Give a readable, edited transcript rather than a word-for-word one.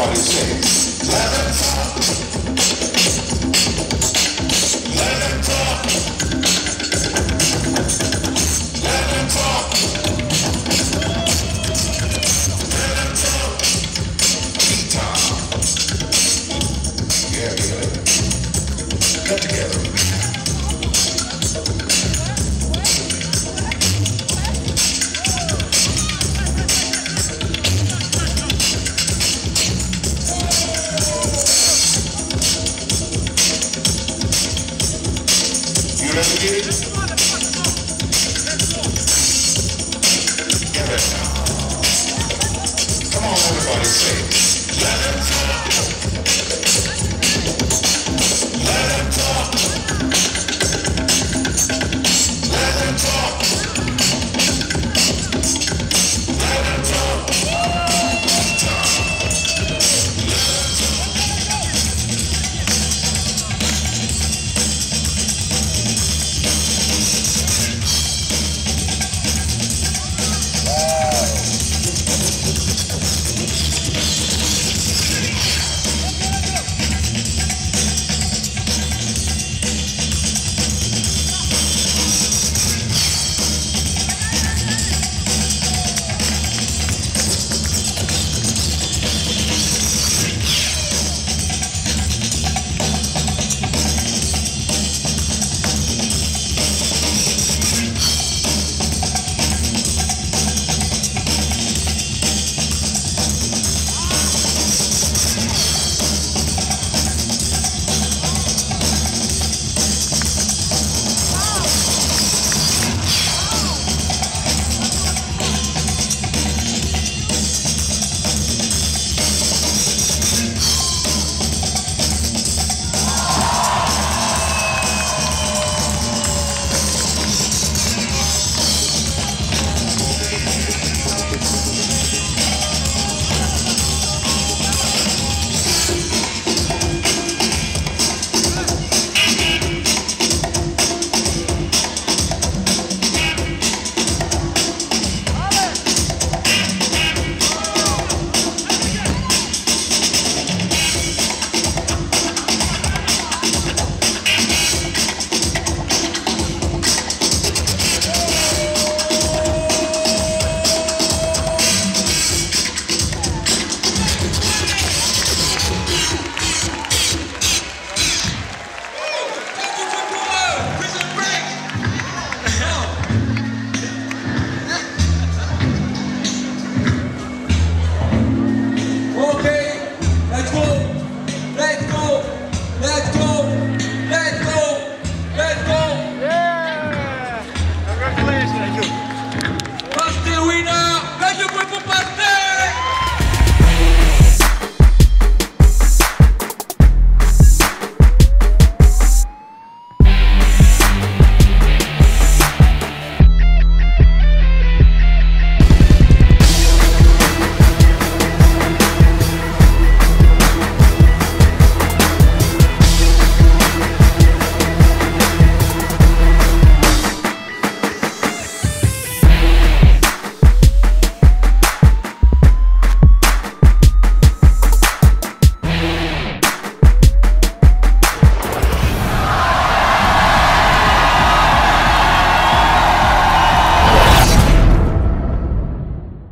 Let's get it.